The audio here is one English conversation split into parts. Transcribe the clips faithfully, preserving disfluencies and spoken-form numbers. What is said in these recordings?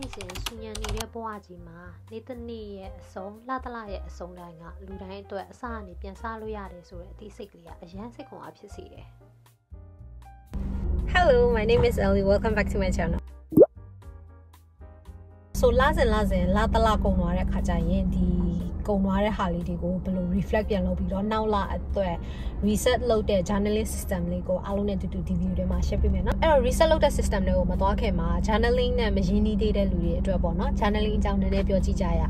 Hello, my name is Ellie. Welcome back to my channel. So last and last and last la konware khajayen di konware hali di ko belo reflect pian lo pi ro now la atwe reset load the journaling system le ko alone tu tu di video de ma share pi me no aero reset load the system le ko ma twa khe ma journaling ne ma yin ni de de lu de atwe paw no journaling chang ne ne pyo chi ja ya.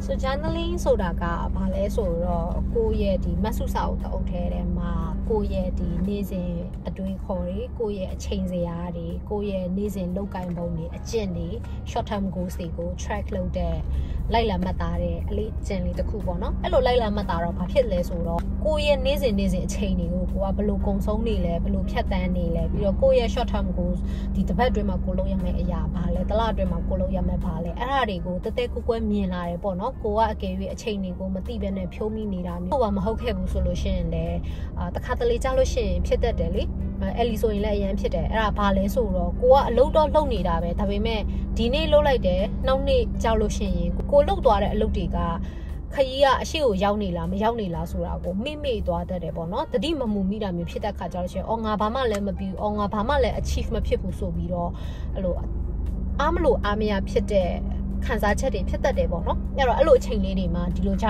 So journaling so da ka ba le so ro ko ye di matsu sa o taw the de ma ko ye di nesin atwin kho ri ko ye achain sya ri ko ye nesin lauk kain bong ni ajin ni short term goals ni ko track load de lai la mat ta de a li jin li takku paw no ai lo lai la mat ta ro ba phit le so ro ko ye nesin nesin achain ni ko ko ba blo kong song ni le blo phyatt tan ni le pi ro ko ye short term goals di tabat twin ma ko lauk ya mae a ya ba le tala twin ma ko lauk ya mae ba le a ra ri ko tattae ku kwai myin la de paw no ကိုကအဲ့ကဲ ခံစားချက်တွေဖြစ်တတ်တယ်ပေါ့နော်အဲ့တော့အဲ့လိုအချိန်လေးတွေမှာဒီလို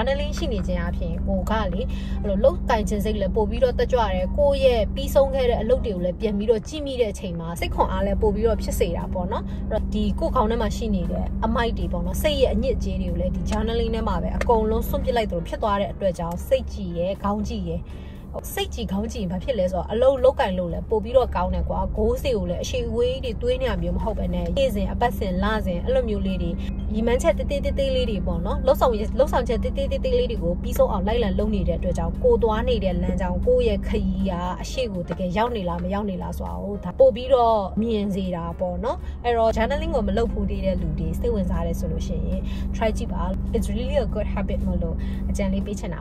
Safety counting, but let's allow local lola, Bobiro Gown and Gua, Gosil, she waited to any of you hope and a basin, lazing, alumni lady. You mentioned the day lady, Bono, Los Angeles, Los Angeles, the day lady go, Piso or Lila Lonely, that go to one lady and lands out, Goya, Kaya, she would take a Yaunila, Yaunila, so Bobiro, me and Zira, Bono, error channeling of Melo Pudida Ludi, still inside a solution. Try cheap out. It's really a good habit, Molo, a generally pitch and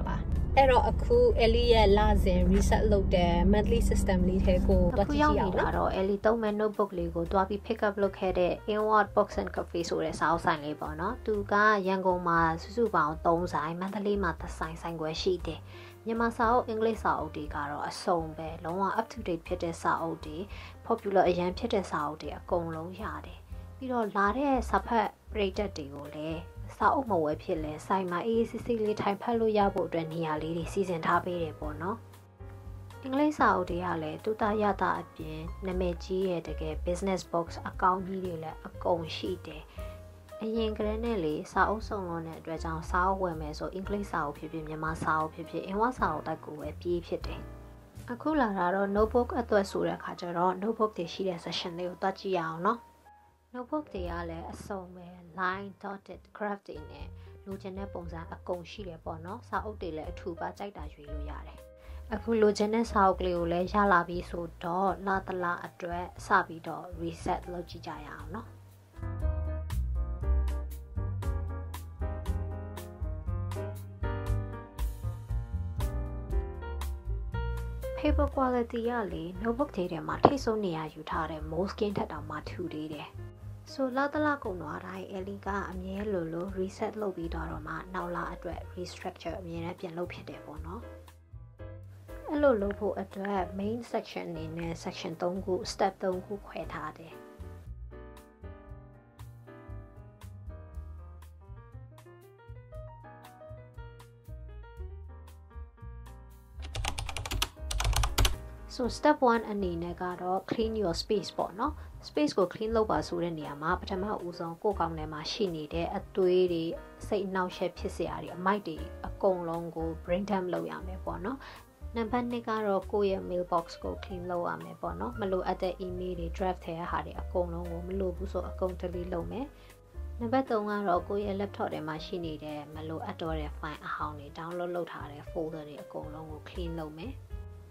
Error a cool Elia Lazin reset load the medley system lead here go. But Ellie Toman notebook lego, do I pick up look at it in what box and coffee so the south sign labor, no? To ga, Yango Ma, Suzuba, Tones, I mentally matter sign sangue she day. Yamasao, English Saudi, Garo, a song bed, long up to date Peter Saudi, popular Yan Peter Saudi, a gong low yard. You know, Lare, supper, greater deal, eh? Sao mo web here, sign my easy silly time palo yabo when he are lady season tabi bono. English Saudi Ale, Tuta Yata Abin, Nameji at business box account needle, a gong sheet. A young granelli, Sao song on it, Rajang Sao women, so English Sao Pipim Yama Sao Pipi, and one Sao that go a pee pitting. A cooler raro, no book at the Sura Kajaro, no book the sheet as a shanel, Tachiano. Notebook they are a song line dotted craft in it. Lujana Bonza a gong she bono, Sao de la two bajay da yare. A Kulujana Sao Gleule, Jalabi so door, Natala address, Sabi door, reset logijayano. Paper quality yale, notebook they are Matisonia, you taught a most gained at a matu day. So la la ko no rai eliga amye lo lo reset lo bi daw ma naw la atwet restructure amye na pyan lo phit de paw no a lo lo pho atwet main section ni ne section three ku step three ku khwe tha de So step one ani ne ga do clean your space paw no space ko clean လုပ်ပါဆိုတဲ့နေရာမှာပထမအဦးဆုံးကိုယ့်ကောင်းထဲမှာရှိနေတဲ့အသွေးတွေစိတ်အနှောက်အယှက်ဖြစ်စရာတွေအမိုက်တွေအကုန်လုံးကို brain dump လုပ်ရမယ်ပေါ့နော် Number two ကတော့ကိုယ့်ရဲ့ mailbox ကို clean လုပ်ရမယ်ပေါ့နော် မလိုအပ်တဲ့ email တွေ draft ထဲရဟာတွေအကုန်လုံးကိုမလိုဘူးဆိုအကုန် delete လုပ်မယ် Number three ကတော့ကိုယ့်ရဲ့ laptop ထဲမှာရှိနေတဲ့မလိုအပ်တော့တဲ့ file အဟောင်းတွေ download လုပ်ထားတဲ့ folder တွေအကုန်လုံးကို clean လုပ်မယ်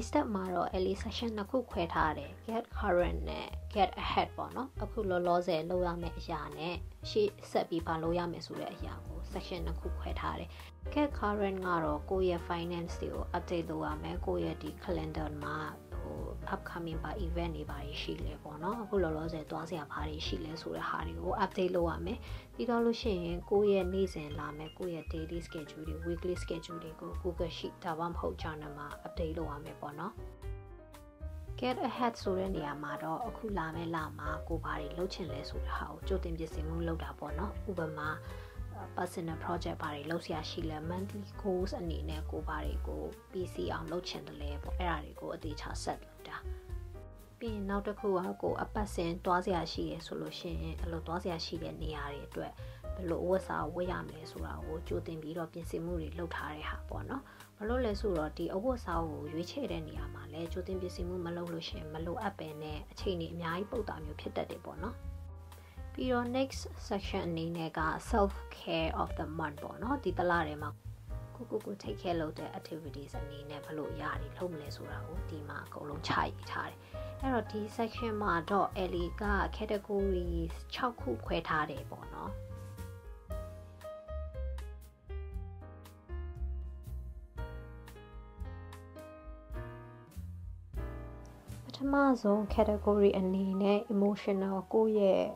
Step Maro, Ellie Session Naku Quetare, get current, get a head bono, a culose, loa me jane, she sepi paloya mesura yago, Session Naku Quetare, get current Maro, go your finance deal, update loa me, go your de calendar ma, upcoming by event by she lebono, a culose, dosia party, she less with a hardy, update loa me, did all she, go your knees and lame, go your daily schedule, weekly schedule, go Google sheet, tabam ho janama, update loa me. Get ahead Surenia Mado, Okulame Lama, Gubari, Luchinless with how Jotim Jesimun Loda Bono, Ubama, personal project by Losia Shila, monthly goals and Nina Gubari go, B C on Luchin the Lab, Erarigo, a teacher settled. Being out the Kua go, a person, Dwazia Shi, solution, a Lodosia Shila Niari, below was our William Lesura, or Jotim Biro Pinsimuri, Lotari Habono. Malo lesura di awo sao yuche de niama le jotin pisimu malo lushin malo apen ne achain ni amyai pouta myo phit tat de bo no. Piro next section ni ne ga self care of the month bo no. Di tala re ma ku ku ku take care lo de activities ani ne balo ya ri lhom le sura o di ma a kon long chai tha de. Ai lo di section ma dot eli ga categories six khu khwe tha de bo no. Amazon category and nine emotional go ye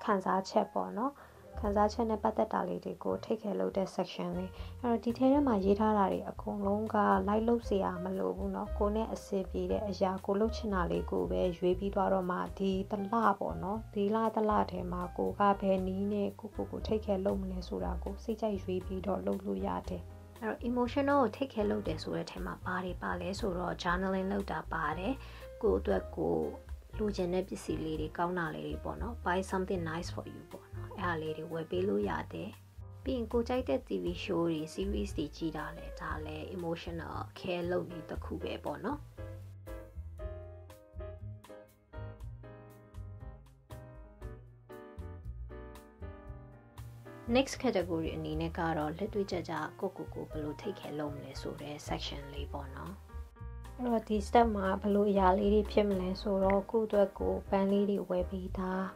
kanza chat bo no kanza chat ne patat ta le de ko thik khe low de section le airo di the ma ye tha da de akon long ga like low sia ma lo bu no ko ne asin pi de aya ko low chin na le ko be ywe pi twa ro ma di tala bo no di la tala the ma ko ga be ni ne ko ko ko thik khe low mle so da ko sai chai ywe pi do low lo ya de airo emotional thik khe low de so de the ma ba de ba le so ro journaling low da ba de go to a go, Lujan Episi lady, Gauna lady bono, buy something nice for you bono. A lady will be luyade. Being good at the T V show, series the Gidale, Dale, emotional care lonely the Kube bono. Next category in Ninegaro, Litwijaja, Gokuku, Blue take a lonely sore section lay bono. This is the Blue Yali Pimlin, so all good to go, Banlady Webita.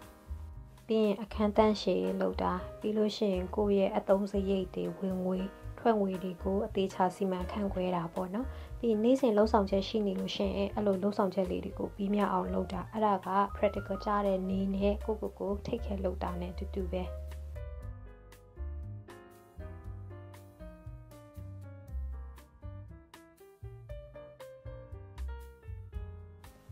Being a cantan she loda, Biloshin, go ye at those eight day when we, twen we go, a teacher seaman can wait up or no. Being nice and low some chasing, Lushin, a low some jelly go, be me out loda, Araga, practical jar and lean hair, go go go, take a look down and to do bear.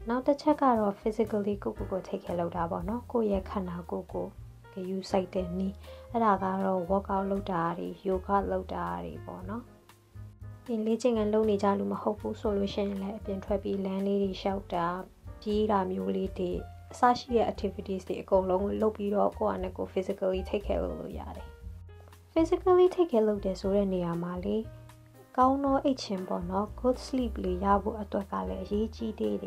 Now the check out of physically go go take a load up or no go ye kana go go you sight the knee and I got walk out low daddy you got low daddy bono in leaching and lonely jalum hopeful solution let been trappy landlady shelter pira mule de such activities they go long low below go and go physically take a load yard physically take a load as well in the amali go no itching bono good sleep li yabu atwakale yiji de.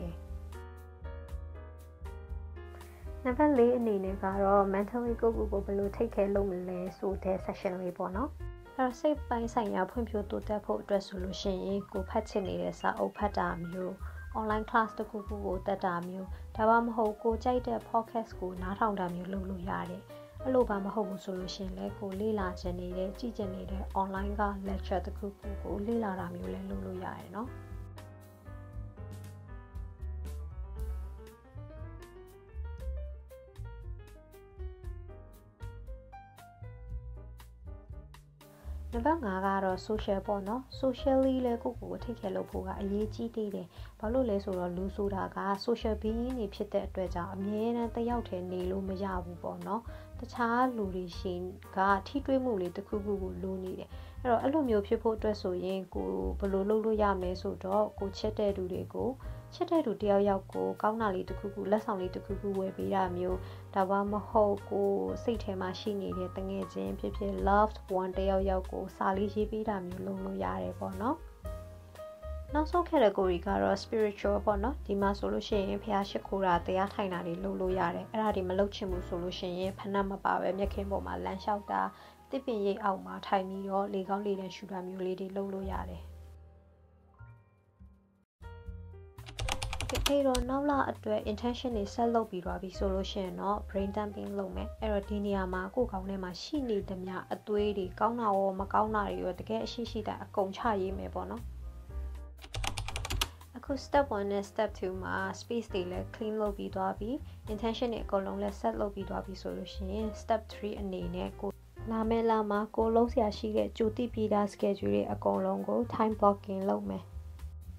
Never lay in the garo, mentally go go below, take a long lay, so their session we bono. Are saved by signing up when you do the port dress solution, go patching it or padam you. Online class to go go the dam you. Tabam ho go jade pocket school, not out dam you lulu yari. A lobam ho solution, let go lila generator, generator, online gar lecture the cook go lila ram you lulu yari no. Nabangaro social bono, socially lego take a lopoga, ye gidde, Paloles or Lusudaga, social being, a pit that dredger, a mean at the outer Nilu Majabu bono, the child Lurishin, Ga, Titwe Muli, the Kugu Luni, and Alumio people dress so yanko, Balolo Yame so dog, go chete do they go, chete do dear Yako, Gaunali to Kugu, less only to Kugu, where be Ramu, Tawamaho, go, Sate machine, the Tangian, Pippi loved one day of Yako. Sally Jibida Mulu Yare Bono. Now so category Garo spiritual bono, Dima solution in Piashakura, the Atinari Lulu Yare, Eradimaluchimu solution in Panama Babe, Yakimbo, my Lanshauda, Dipping Ye Alma, Timey or Legal Leader Shudamuli Lulu Yare. အဲ့တော့နောက်လအတွက် intention တွေဆက်လုပ်ပြီးသွားပြီဆိုလို့ရှိရင်တော့ brain dumping လုပ်မယ်အဲ့တော့ဒီနေရာမှာကိုယ်ကောင်းထဲမှာရှိနေသမျှအသွေးတွေကောင်းတာရောမကောင်းတာတွေရောတကယ်အရှိရှိတဲ့အကုန်ချရေးမယ်ပေါ့နော်အခု step one နဲ့ step two မှာ space တွေလည်း clean လုပ်ပြီးသွားပြီ intention တွေအကုန်လုံးလည်း set လုပ်ပြီးသွားပြီဆိုလို့ရှိရင် step three အနေနဲ့ကိုလာမယ့်လမှာကိုလုံးဆရာရှိတဲ့ကြိုတိပြီးတာ schedule တွေအကုန်လုံးကို time blocking လုပ်မယ်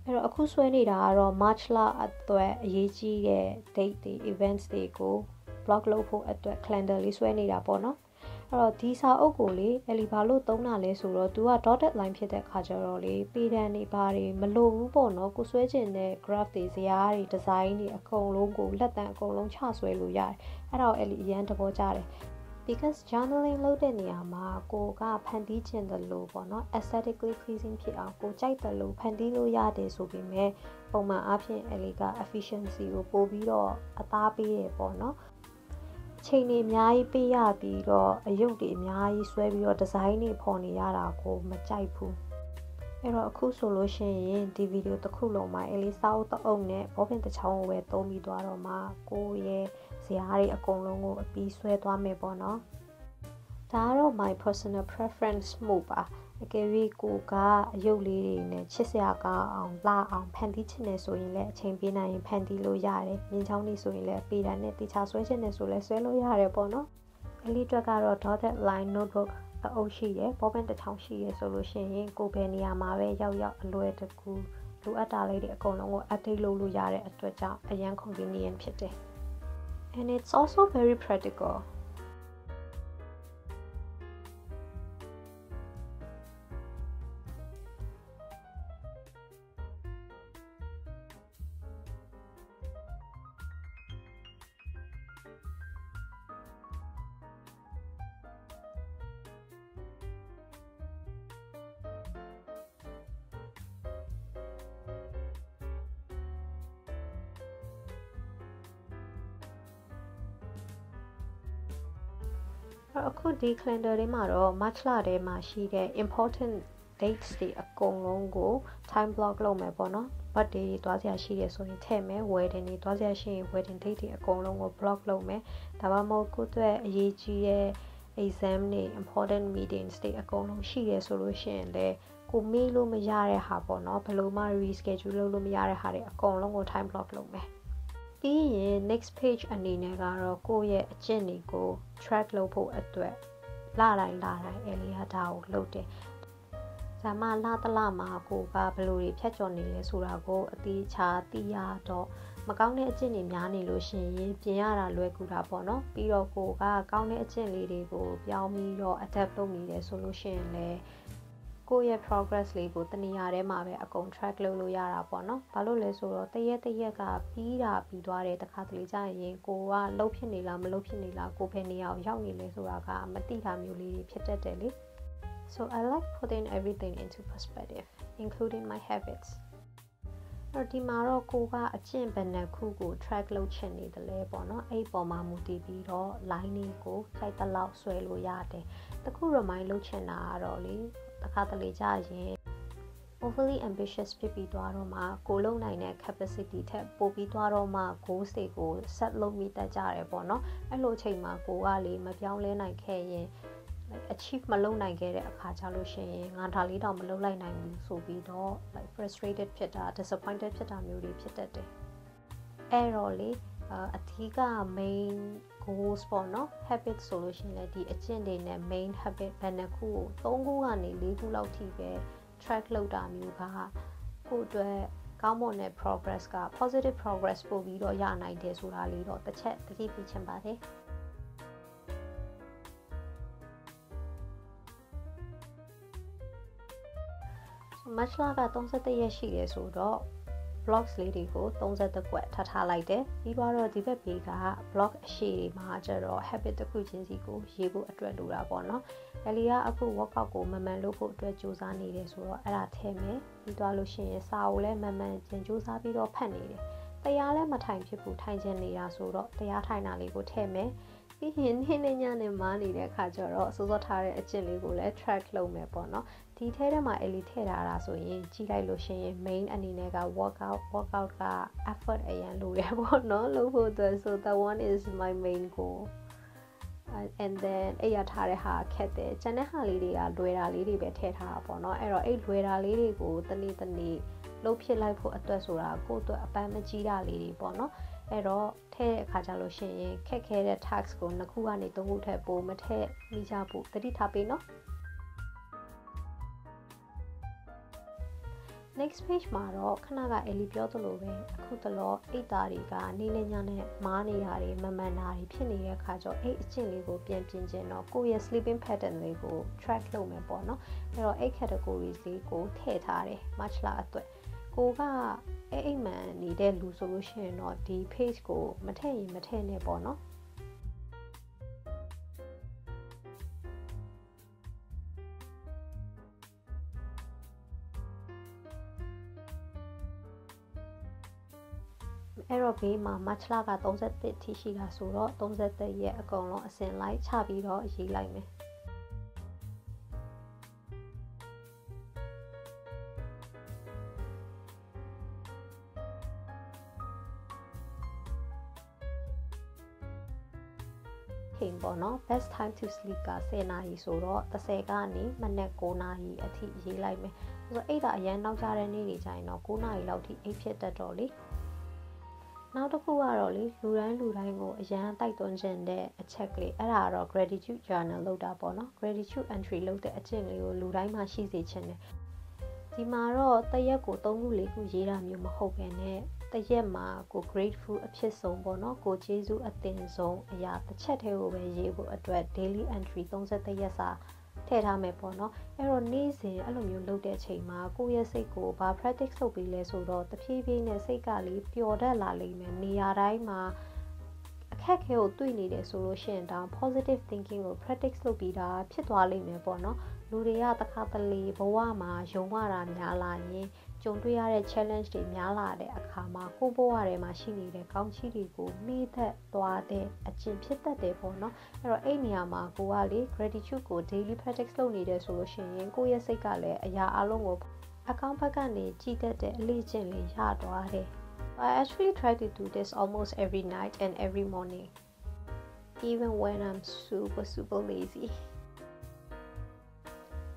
အဲ့တော့အခုဆွဲနေတာကတော့ March လအတွက်အရေးကြီးတဲ့ date တွေ events တွေကို block လုပ်ဖို့အတွက် calendar လေးဆွဲနေတာပေါ့နော်အဲ့တော့ဒီစာအုပ်ကိုလေအလီဘာလို့သုံးတာလဲဆိုတော့ तू က dotted line ဖြစ်တဲ့ခါကျတော့လေပေးတန်းတွေဘာတွေမလိုဘူးပေါ့နော်ကိုဆွဲခြင်းတဲ့ graph တွေဇယားတွေ design တွေအကုန်လုံးကိုလက်တန်းအကုန်လုံးချဆွဲလို့ရတယ်အဲ့တော့အဲ့ဒီအရန်သဘောကျတယ် because journaling လုပ်တဲ့နေရာမှာကိုကဖန်တီးခြင်းတလို့ပေါ့နော် aesthetically pleasing ဖြစ်အောင်ကိုကြိုက်တယ်လို့ဖန်တီးလို့ရတယ်ဆိုပေမဲ့ပုံမှန်အားဖြင့်အဲ့ဒီက efficiency ကိုပို့ပြီးတော့အသားပေးရပေါ့နော်ချိန်တွေအများကြီးပေးရပြီးတော့အယုတ်တွေအများကြီးဆွဲပြီးတော့ design တွေပေါ်နေရတာကိုမကြိုက်ဘူးအဲ့တော့အခုဆိုလို့ရှိရင်ဒီ video တစ်ခုလုံးမှာအလေးစားအုပ်တစ်အုပ်နဲ့ဘောပင်တစ်ချောင်းကိုပဲသုံးပြီးသွားတော့မှကိုရဲ့ဇာတ်ရည်အကုန်လုံးကိုအပြီးဆွဲသွားမယ်ပေါ့နော်ဒါကတော့ my personal preference မှုပါအကယ်၍ကိုကအယုတ်လေးတွေနဲ့ချစ်စရာကောင်းအောင်လှအောင်ဖန်တီးချင်တယ်ဆိုရင်လည်းအချိန်ပေးနိုင်ရင်ဖန်တီးလို့ရတယ်မြင်းချောင်းလေးဆိုရင်လည်းပေးတာနဲ့တေချာဆွဲချင်တယ်ဆိုလည်းဆွဲလို့ရတယ်ပေါ့နော်အလေးတွက်ကတော့ dotted line notebook အအုပ်ရှိရယ်ဘောပင်တစ်ချောင်းရှိရယ်ဆိုလို့ရှိရင်ကိုဘယ်နေရာမှာပဲရောက်ရောက်အလွယ်တကူလိုအပ်တာလေးတွေအကုန်လုံးကို update လုပ်လို့ရတဲ့အတွက်ကြောင့်အရန် convenient ဖြစ်တယ် and it's also very practicalအခုဒီ calendar တွေမှာတော့ March လထဲမှာရှိတဲ့ important dates တွေအကုန်လုံးကို time block လုပ်မယ်ပေါ့နော် birthday တွေတွားစရာရှိတယ်ဆိုရင်ထည့်မယ် wedding တွေတွားစရာရှိရင် wedding date တွေအကုန်လုံးကို block လုပ်မယ်ဒါမှမဟုတ်ကိုယ့်အတွက်အရေးကြီးတဲ့ exam တွေ important meetings တွေအကုန်လုံးရှိတယ်ဆိုလို့ရှိရင်လည်းကိုမေ့လို့မရတဲ့ဟာပေါ့နော်ဘယ်လိုမှ reschedule လုပ်လို့မရတဲ့ဟာတွေအကုန်လုံးကို time block လုပ်မယ်ပြီးရင် next page အနေနဲ့ကတော့ကိုယ့်ရဲ့အကျင့်တွေကို track လုပ်ဖို့အတွက်လတိုင်းလတိုင်းအလေးထားတာကိုလုပ်တယ်။ဒါမှလတစ်လမှာကိုကဘယ်လိုတွေဖြတ်ကျော်နေလဲဆိုတာကိုအသေးချာသိရတော့မကောင်းတဲ့အကျင့်တွေများနေလို့ရှိရင်ပြင်ရတာလွယ်ကူတာပေါ့နော်။ပြီးတော့ကိုကကောင်းတဲ့အကျင့်လေးတွေကိုပြောင်းပြီးတော့ adapt လုပ်နေတယ်ဆိုလို့ရှိရင်လည်းကိုယ့်ရဲ့ progress လေးကိုတနေရာထဲမှာပဲအကုန် track လုပ်လို့ရတာပေါ့နော်။ဘာလို့လဲဆိုတော့တရက်တရက်ကပြီးတာပြီးသွားတဲ့တခါတလေကြာရင်ကိုကလှုပ်ဖြစ်နေလားမလှုပ်ဖြစ်နေလားကိုဘယ်နေရာကိုရောက်နေလဲဆိုတာကမသိတာမျိုးလေးဖြစ်တတ်တယ်လေ။ So I like putting everything into perspective, including my habits. တော့ဒီမှာတော့ကိုကအကျင့်ဘယ်နှခုကို track လုပ်ချင်နေတယ်လဲပေါ့နော်။အဲ့ပေါ်မှာမူတည်ပြီးတော့ line လေးကိုစိုက်တလောက်ဆွဲလို့ရတယ်။တခု remind လုပ်ချင်တာကတော့လေတခါတလေကြာရင် overly ambitious ဖြစ်ပြီးသွားတော့မှကိုလုံနိုင်တဲ့ capacity ထက်ပိုပြီးသွားတော့မှ goals တွေကို set လုပ်မိတတ်ကြရဲပေါ့နော်အဲ့လိုအချိန်မှာကိုကလေမပြောင်းလဲနိုင်ခဲ့ရင် like achieve မလုပ်နိုင်ခဲ့တဲ့အခါကျလို့ရှိရင်ငါဒါလေးတောင်မလုပ်လိုက်နိုင်ဘူးဆိုပြီးတော့ like frustrated ဖြစ်တာ disappointed ဖြစ်တာမျိုးတွေဖြစ်တတ်တယ်အဲ့တော့လေအထူးက main goals ပေါ့နော် habit ဆိုလို့ရှိရင်လည်းဒီအကျင့်တွေနဲ့ main habit ဘယ်နှစ်ခုကိုသုံးခုကနေလေးခုလောက်ထိပဲ track လုပ်တာမျိုးကကိုယ့်အတွက်ကောင်းမွန်တဲ့ progress က positive progress ပို့ပြီးတော့ရနိုင်တယ်ဆိုတာလေးတော့တစ်ချက်သတိပြုချင်ပါတယ်မတ်လကthirty-oneရက်ရှိတယ်ဆိုတော့blogs လေးတွေကိုthirty-twoကွက်ထပ်ထားလိုက်တယ်ပြီးတော့ဒီဘက်ဘေးက blog အရှိတွေမှာကျတော့ habit တစ်ခုချင်းစီကိုရေးဖို့အတွက်လိုတာပေါ့နော်အလီကအခု workout ကိုမမှန်လုပ်ဖို့အတွက်ကြိုးစားနေတယ်ဆိုတော့အဲ့ဒါထည့်မယ်ပြီးတော့လို့ရှိရင်စာအုပ်လည်းမမှန်ပြန်ကြိုးစားပြီးတော့ဖတ်နေတယ်တရားလည်းမထိုင်ဖြစ်ဘူးထိုင်ချင်နေတာဆိုတော့တရားထိုင်တာလေးကိုထည့်မယ် workout workout effort so that one is my main goal. Uh, and then aya thare ha khet de chane ha le de ga lwe da le de be thae tha ba no ai ro ai lwe da le de ko tani tani lou phit lai pho atwat so da ko atwat apan ma ji da le de ba no ai ro thae de kha ja lo shin yin khet khe de tax ko na khu ga ni tong khu thae po ma thae mi ja po tati tha pe no. Next page ma ro khana ga eli pyo to lo be akhu to lo eight ta ri ga ni le nya ne ma ni ya ri ma man na ri phit ni ya kha jo eight achin le ko pyan pyin chin no ko ye sleeping pattern le ko track lo me paw no ai ro eight categories le ko thae tha de match la atwet ko ga ai ai man ni de lu so lo shin no di page ko ma thae yin ma thae ne paw no. Aerobe ma match la ga thirty-three thi shi ga so ro thirty-three ye akong lo asin lai cha pi ro yi lai me. King bo no best time to sleep ga ten na yi so ro thirty ga ni manet nine na yi a thi yi lai me. So eight da ayan naw ja de ni ni jai no nine na yi law thi eight phit tat do le. Now the Kuaroli, Luran Lurango, Jan Taiton Jende, a checkly, a gratitude journal load up on gratitude entry load the Achenio, Lurai Mashi Chene. Timaro, Tayako Tonguli, Jira Mumahogane, Tayama, go grateful a chesson bono, go Jesu a thin zone, a yard the chateo where ye will address daily entry thons at the Yasa. Tera me bono, Aronese, aluminium loaded chema, Goya Seco, Bar Pratics of Billes, or the P V Nesegali, Piorda Laliman, Niaraima, Kakeo, Twinid, Solution, down positive thinking or practice lobida, Pitwali me bono, Luria the Catali, Boama, Jomara, Nyalani, Jonduare challenged in Nyala de Akama, Hoboare Machini, the County Rigo, meet Doade, a Chimpita de Bono, or Eniama, Guali, Gratitude, daily practice low needed solution, and Goya Segale, a ya along up. Akampagani, cheated the legionly ya doade. I actually try to do this almost every night and every morning, even when I'm super, super lazy.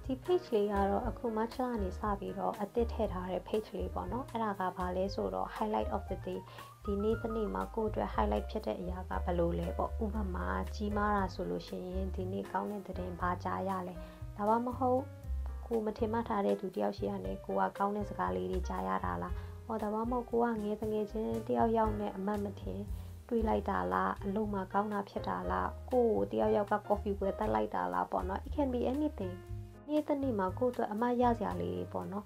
The page layout of a Kumachala is a detailed page layout, and I have a little highlight of the day. The Nathan Mako to highlight Peter Yaga Palole, Ubama, Jimara solution, the Nikon and the Bajayale, Tawamaho, Kumatimata to Dioshiane, Kua Kaunas Gali Jayarala, or the Wamakua Nathan Dio Yone Mamate, Dula Dala, Luma Kauna Pietala, Go, Dio Yaga coffee with the light dala, but it can be anything. Nima go to Amayazali Bono.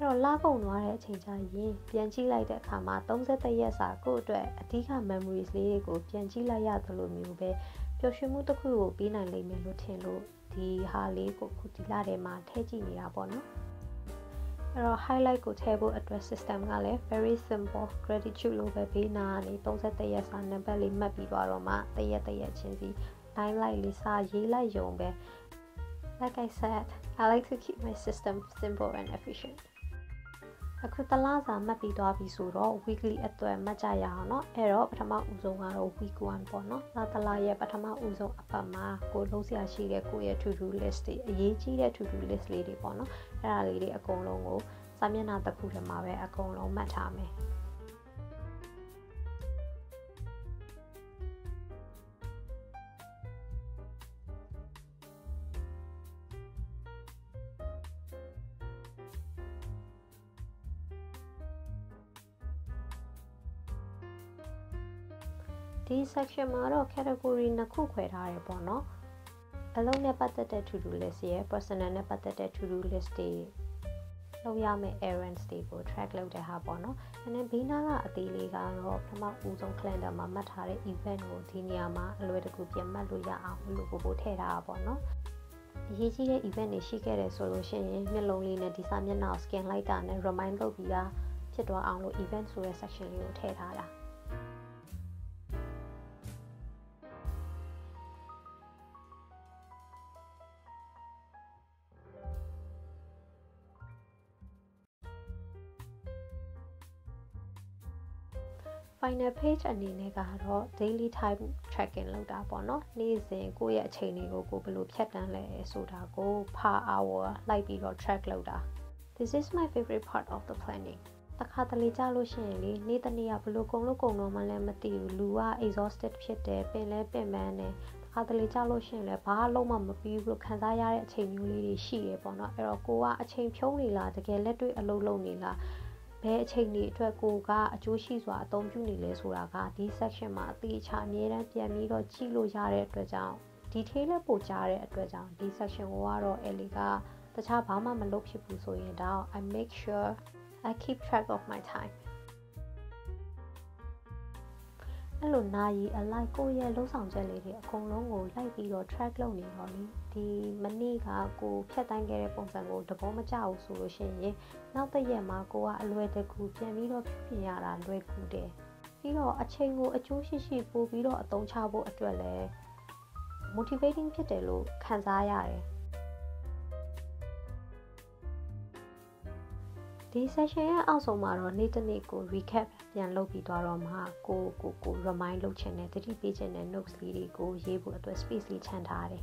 Lago Noire Chajayi, Pianji like the Kama, don't set the Yasa go to a Tika memories Lego, Pianji Layatolo Mube, Yoshimutoku, Bina Lame Lutelo, Di Hale Kutila Ma, Tejinia Bono. A highlight go table address system gale, very simple, gratitude lobe Bina, don't set the Yasa Nebeli Mabi Baroma, the Yata Yachinzi, Nine like Lisa Yila Yombe. Like I said, I like to keep my system simple and efficient. Akutalaza mapi doabi suro weekly atwe majaya no ero patama uzongaro week one bono latalaya patama uzong apama ko losia shire ko ye to do list yeji ye to do list lady bono era lady akong long go samyana taku lama we akong long mat tha me. This section model category na ku kwe ra re paw no alone ne patat the to do list ye personal ne patat the to do list de law ya me errands de ko track law de ha paw no and then bina ga a ti le ga ro pama u song calendar ma mat tha de event ko di niya ma a lwe de ku pyan mat lo ya a lo ko bo thae tha paw no ye ji ye event ni shi khae de so lo shin yin myet long li ne di sa myet na o scan lai ta ne remind lou bi ya phit twa aung lo event so ye section li ko thae tha la final page အနေနဲ့ကတော့ daily time tracking လုပ်တာပေါ့နော် နေ့စဉ် ကိုယ့်ရဲ့အချိန်တွေကို ဘယ်လိုဖြတ်တန်းလဲဆိုတာကို per hour လိုက်ပြီးတော့ track လုပ်တာ This is my favorite part of the planning တခါတလေကြာလို့ရှိရင်လေ နေ့တစ်နေ့က ဘယ်လိုကုန်လို့ကုန်တော့မှလည်းမသိဘူး လူက exhausted ဖြစ်တယ် ပင်လဲပင်ပန်းတယ် တခါတလေကြာလို့ရှိရင်လည်း ဘာမှလုံးဝမပြီးဘူးလို့ခံစားရတဲ့အချိန်မျိုးလေးတွေရှိတယ်ပေါ့နော် အဲ့တော့ ကိုယ်က အချိန်ဖြုန်းနေလား တကယ်လက်တွေ့အလုပ်လုပ်နေလား ဘယ်အချိန်တွေအတွက်ကိုကအကျိုးရှိစွာအသုံးပြုနေလဲဆိုတာကဒီ section မှာအသေးချာအများအပြားပြီးတော့ကြည့်လို့ရတဲ့အတွက်ကြောင့် detail ပို့ကြားတဲ့အတွက်ကြောင့်ဒီ section ကိုကတော့ Ellie ကတခြားဘာမှမလုပ်ဖြစ်ဘူးဆိုရင်တော့ I make sure I keep track of my time အဲ့လိုနာရီအလိုက်ကိုယ့်ရဲ့လှုပ်ဆောင်ချက်လေးတွေအကုန်လုံးကိုလိုက်ပြီးတော့ track လုပ်နေတော့လေဒီမနေ့ကကိုဖြတ်တန်းခဲ့တဲ့ပုံစံကိုသဘောမကျဘူးဆိုလို့ရှိရင်နောက်တစ်ရက်မှာကိုကအလွယ်တကူပြန်ပြီးတော့ပြင်ရတာလွယ်ကူတယ်ပြီးတော့အချိန်ကိုအကျိုးရှိရှိပို့ပြီးတော့အသုံးချဖို့အတွက်လည်း motivating ဖြစ်တယ်လို့ခံစားရတယ် ဒီ session ရဲ့အောက်ဆုံးမှာတော့နေ့တစ်နေ့ကို recap ပြန်လုပ်ပြီးသွားတော့မှာကိုကိုကို remind လုပ်ချင်တဲ့တတိပေးချင်တဲ့ notes လေးတွေကိုရေးဖို့အတွက် space လေးချန်ထားတယ်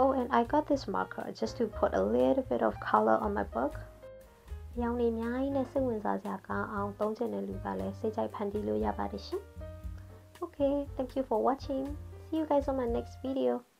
Oh, and I got this marker just to put a little bit of color on my book. ရောင်းနေအများကြီးနဲ့စိတ်ဝင်စားစရာကောင်းအောင်သုံးချင်တဲ့လူကလည်းစိတ်ကြိုက်ဖန်တီးလို့ရပါတယ်ရှင် Okay, thank you for watching. See you guys on my next video.